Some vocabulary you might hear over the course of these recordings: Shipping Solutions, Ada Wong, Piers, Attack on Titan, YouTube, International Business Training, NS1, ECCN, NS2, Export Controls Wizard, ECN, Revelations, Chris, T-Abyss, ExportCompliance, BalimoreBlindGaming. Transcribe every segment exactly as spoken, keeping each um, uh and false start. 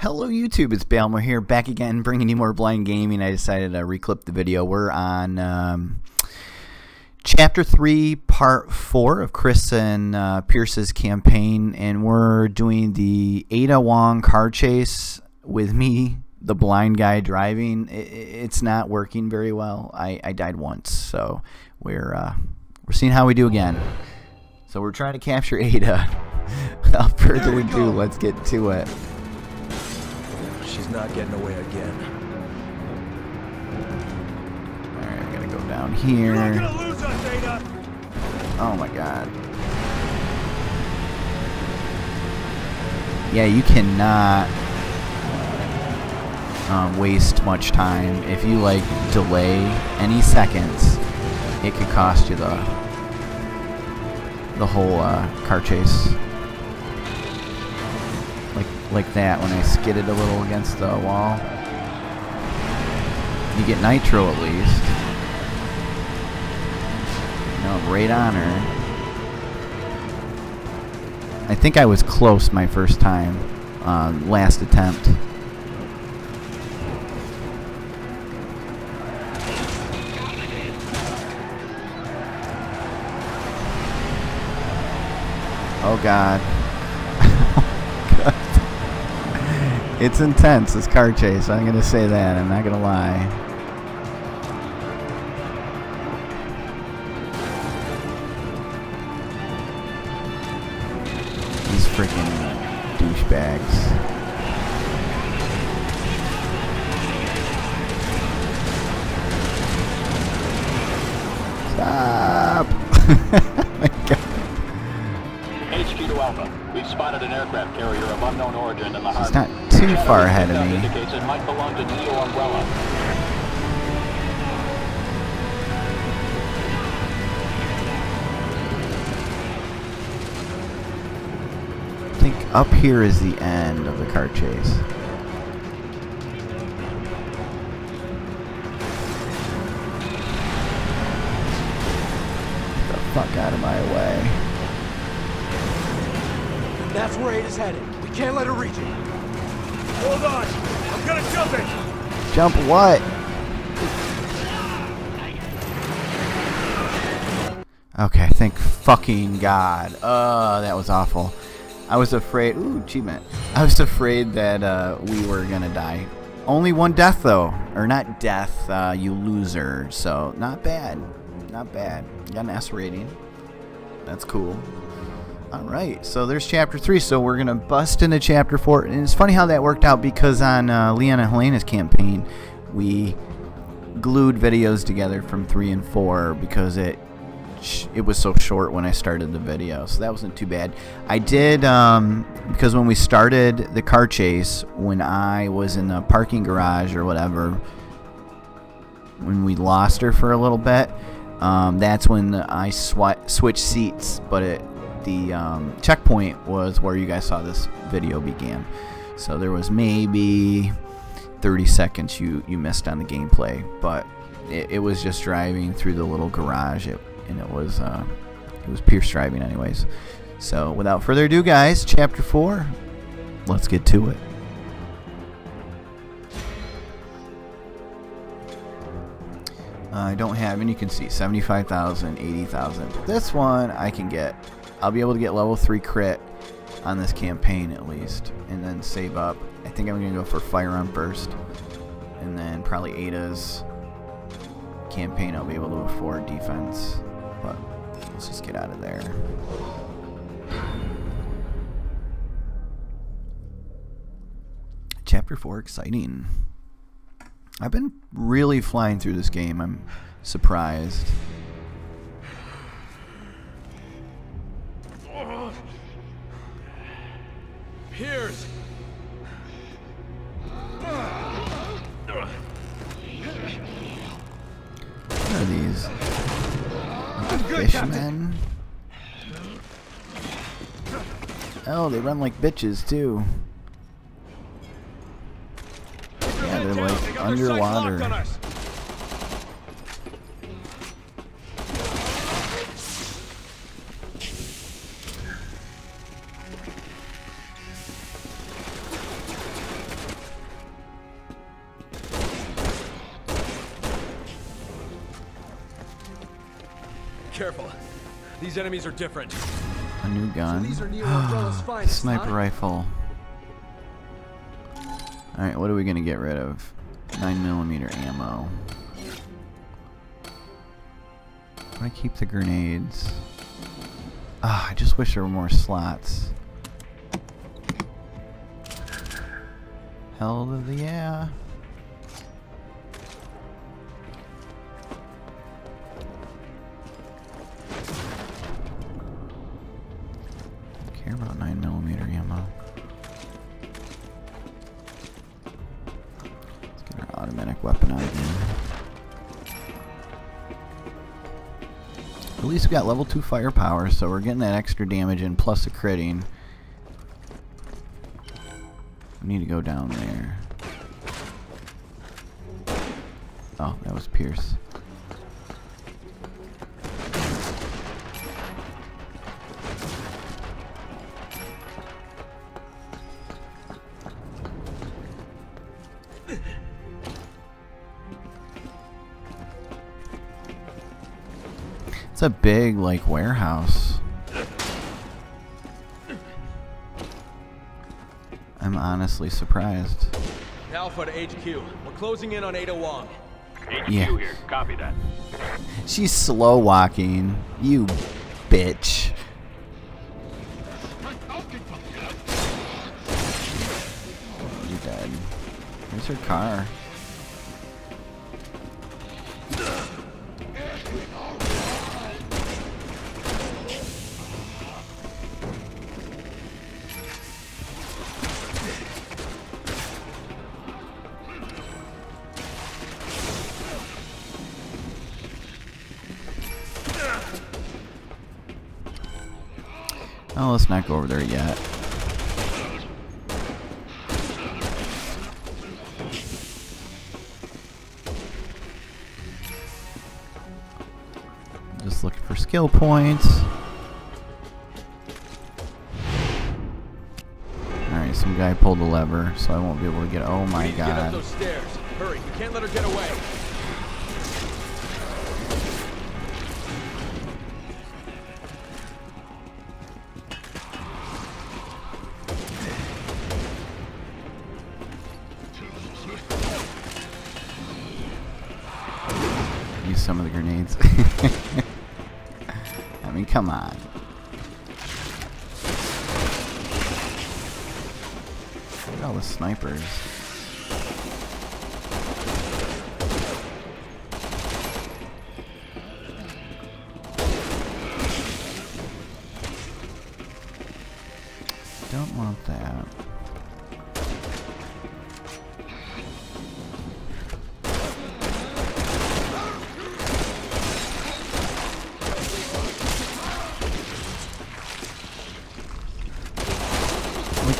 Hello YouTube, it's Balimore here, back again, bringing you more Blind Gaming. I decided to reclip the video. We're on um, Chapter three, Part four of Chris and uh, Piers' campaign, and we're doing the Ada Wong car chase with me, the blind guy driving. It, it's not working very well. I, I died once, so we're, uh, we're seeing how we do again. So we're trying to capture Ada. Without further ado, let's get to it. She's not getting away again. Alright, I gotta go down here. You're not gonna lose us, Ada! Oh my god. Yeah, you cannot um, waste much time. If you, like, delay any seconds, it could cost you the, the whole uh, car chase. Like that, when I skidded a little against the wall. You get nitro at least. No, right on her. I think I was close my first time, uh, last attempt. Oh god. It's intense, this car chase, I'm gonna say that, I'm not gonna lie. These freaking douchebags. Stop! Oh my god. H Q to Alpha, we've spotted an aircraft carrier of unknown origin in the harbor. Too far ahead of me. It might belong to Neo Umbrella. I think up here is the end of the car chase. Get the fuck out of my way. That's where Ada's headed. We can't let her reach it. Hold on! I'm gonna jump it! Jump what? Okay, thank fucking god. Uh, that was awful. I was afraid... Ooh, achievement. I was afraid that uh, we were gonna die. Only one death, though. Or not death, uh, you loser. So, not bad. Not bad. Got an S rating. That's cool. Alright, so there's Chapter three, so we're going to bust into Chapter four, and it's funny how that worked out because on uh, Leon and Helena's campaign, we glued videos together from three and four because it it was so short when I started the video, so that wasn't too bad. I did, um, because when we started the car chase, when I was in the parking garage or whatever, when we lost her for a little bit, um, that's when I sw- switched seats, but it The um, checkpoint was where you guys saw this video began, so there was maybe thirty seconds you you missed on the gameplay, but it, it was just driving through the little garage, it, and it was uh, it was Piers driving anyways. So without further ado, guys, Chapter four, let's get to it. Uh, I don't have, and you can see seventy-five thousand, eighty thousand. This one I can get. I'll be able to get level three crit on this campaign at least, and then save up. I think I'm going to go for Firearm first, and then probably Ada's campaign I'll be able to afford defense, but let's just get out of there. Chapter four, exciting. I've been really flying through this game, I'm surprised. Piers! What are these? Fishmen? Oh, they run like bitches too. Yeah, they're like underwater. careful. These enemies are different. A new gun. So these are near Umbrella's finest, sniper huh? rifle. Alright, what are we gonna get rid of? nine millimeter ammo. I'm gonna keep the grenades. Ah, oh, I just wish there were more slots. Hell to the yeah. I care about nine millimeter ammo. Let's get our automatic weapon out again. At least we got level two firepower, so we're getting that extra damage in plus the critting. We need to go down there. Oh, that was Piers. It's a big, like, warehouse. I'm honestly surprised. Alpha to H Q. We're closing in on Ada Wong. H Q yeah. here. Copy that. She's slow walking. You bitch. You're dead. Where's her car? Oh, let's not go over there yet. Just looking for skill points. Alright, some guy pulled the lever, so I won't be able to get. Oh my god. Get up those stairs. Hurry, we can't let her get away. Use some of the grenades. I mean, come on. Look at all the snipers. Don't want that.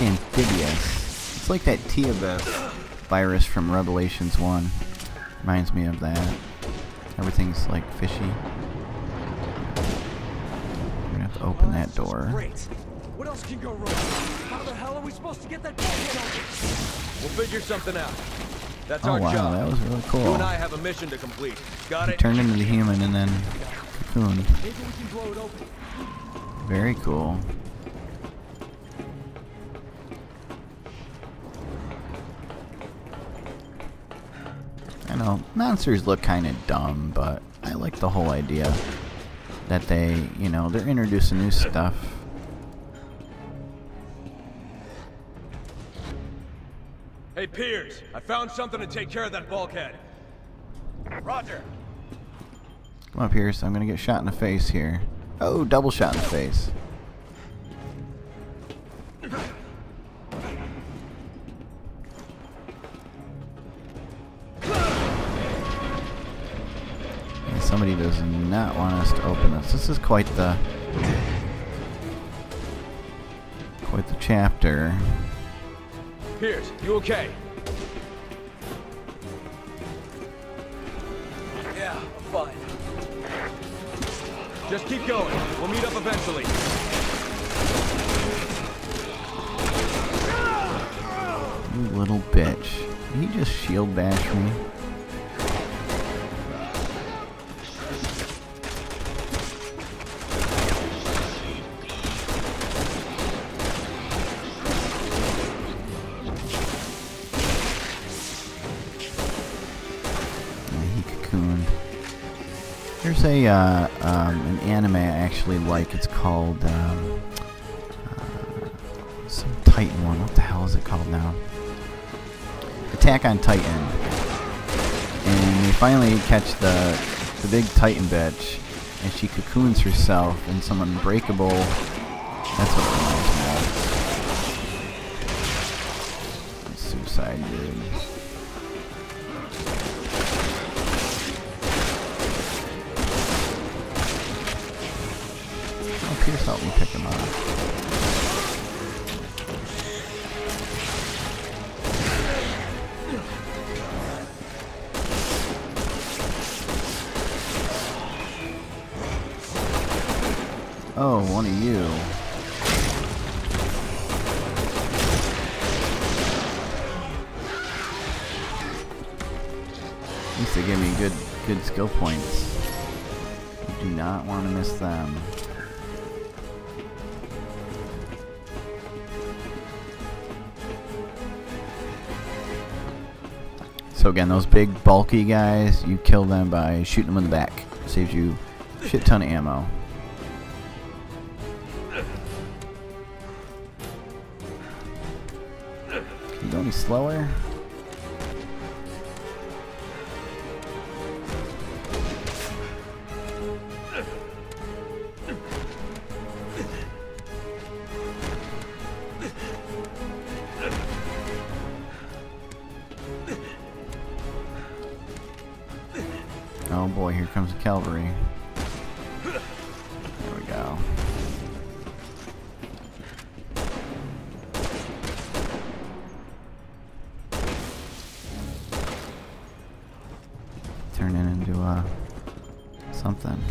Amphibious. It's like that T-Abyss virus from Revelations one. Reminds me of that. Everything's like fishy. We're gonna have to open that door. What else can go wrong? How the hell are we supposed to get that door? We'll figure something out. That's our job. Oh wow, that was really cool. You and I have a mission to complete. Got it? Turned into the human and then cocooned. Maybe we can blow it open. Very cool. Well, monsters look kind of dumb, but I like the whole idea that they, you know, they're introducing new stuff. Hey, Piers, I found something to take care of that bulkhead. Roger. Come on, Piers, I'm gonna get shot in the face here. Oh, double shot in the face. Somebody does not want us to open this. This is quite the quite the chapter. Piers, you okay? Yeah, I'm fine. Just keep going. We'll meet up eventually. You little bitch. Can you just shield bash me? There's a uh, um, an anime I actually like. It's called um, uh, some Titan one. What the hell is it called now? Attack on Titan. And they finally catch the the big Titan bitch, and she cocoons herself in some unbreakable. That's what it reminds me of. Suicide dude. Piers helped me pick him up. Oh, one of you. At least they gave me good, good skill points. I do not want to miss them. So again, those big bulky guys, you kill them by shooting them in the back. Saves you a shit ton of ammo. Can you go any slower? Oh boy, here comes the cavalry. There we go. Turn it into uh, something.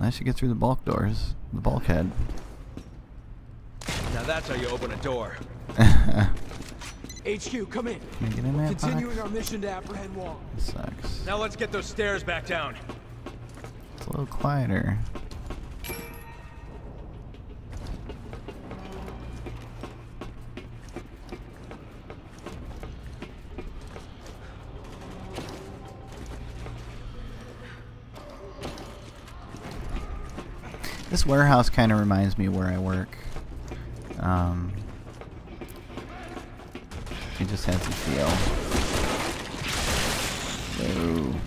I should get through the bulk doors, the bulkhead. Now that's how you open a door. H Q, come in. Can I get in there? Continuing our mission to apprehend Wong. This sucks. Now let's get those stairs back down. It's a little quieter. This warehouse kind of reminds me of where I work. Um, it just has a feel. Whoa.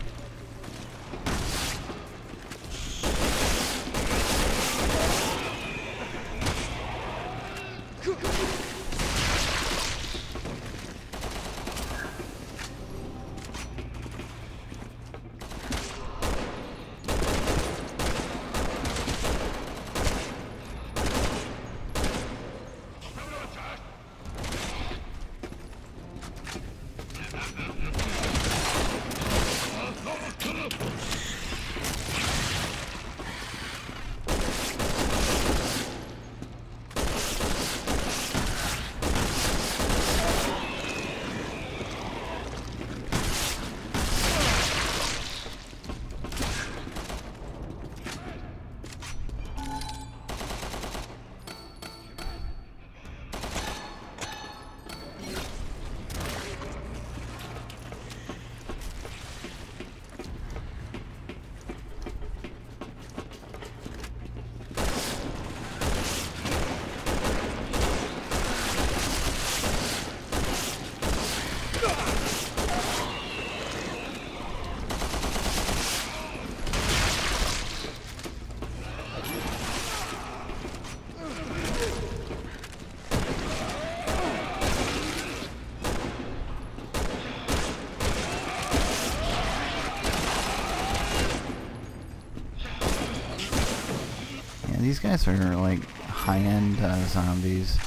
These guys are like high-end uh, zombies.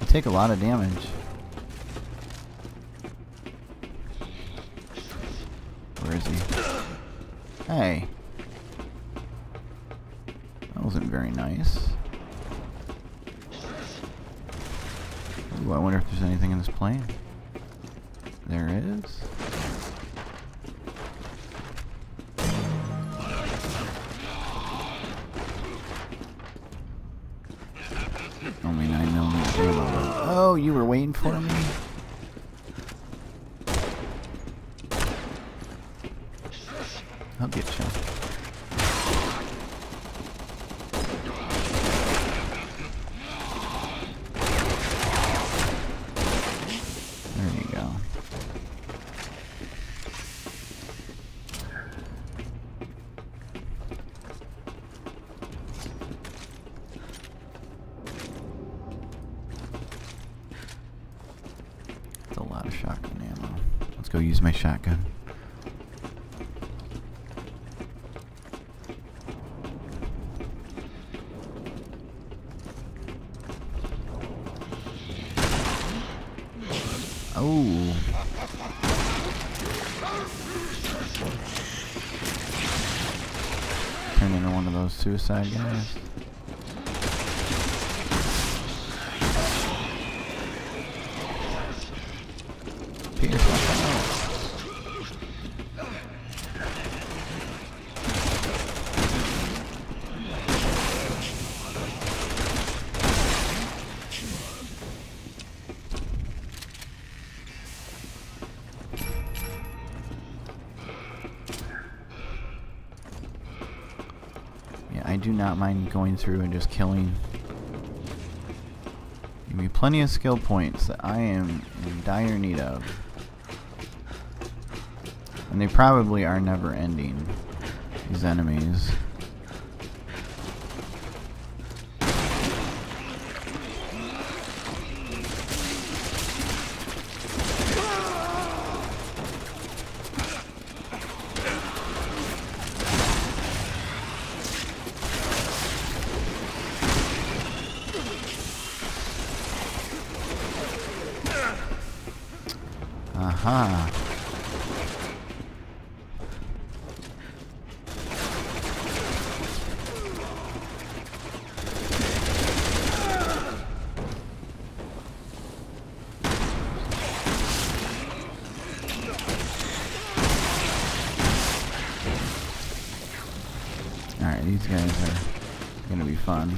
They take a lot of damage. Where is he? Hey. That wasn't very nice. Ooh, I wonder if there's anything in this plane. There is. Oh, you were waiting for me? I'll get you. There you go. That's a lot of shotgun ammo. Let's go use my shotgun. Oh. Turn into one of those suicide guys. Piers, I do not mind going through and just killing. Give me plenty of skill points that I am in dire need of. And they probably are never ending, these enemies. Aha. Alright, these guys are gonna be fun.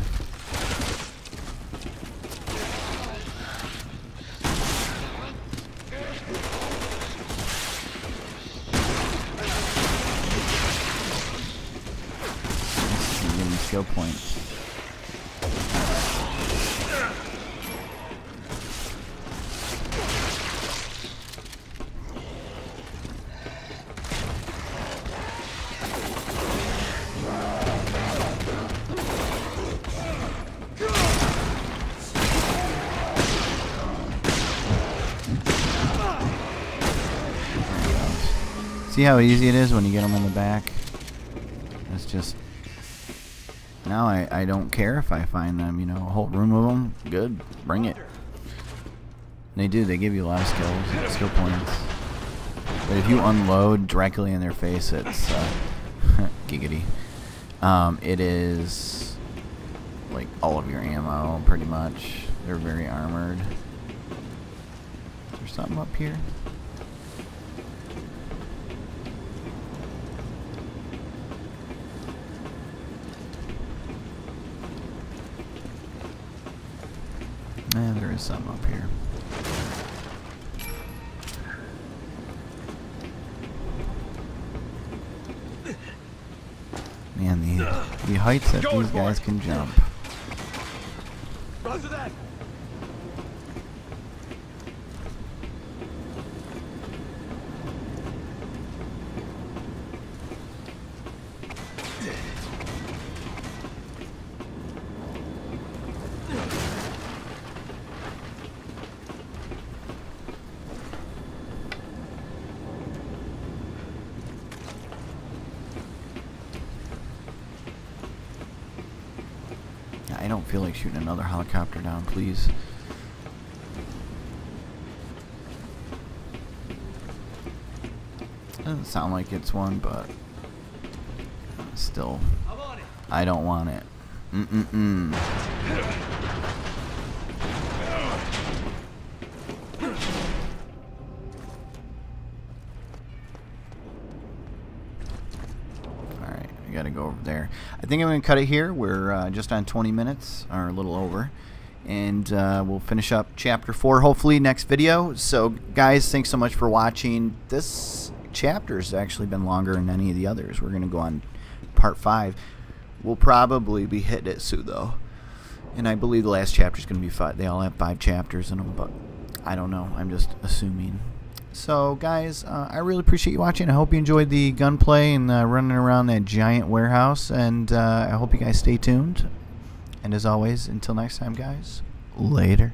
Skill points. See how easy it is when you get them on the back? It's just... Now I, I don't care if I find them, you know, a whole room of them, good, bring it. And they do, they give you a lot of skills, skill points. But if you unload directly in their face, it's, uh, giggity. Um, it is, like, all of your ammo, pretty much. They're very armored. Is there something up here? Eh, there is some up here. Man, the, the heights that these guys can jump. Roger that. I don't feel like shooting another helicopter down, please. Doesn't sound like it's one, but still, I don't want it. Mm-mm-mm. Alright, I gotta go over there. I think I'm gonna cut it here. We're uh, just on twenty minutes, or a little over, and uh, we'll finish up chapter four hopefully next video. So guys, thanks so much for watching. This chapter's actually been longer than any of the others. We're going to go on part five. We'll probably be hitting it soon though, and I believe the last chapter's going to be five. They all have five chapters in them, but I don't know, I'm just assuming. So guys, uh, I really appreciate you watching. I hope you enjoyed the gunplay and uh, running around that giant warehouse, and uh, I hope you guys stay tuned. And as always, until next time guys, later.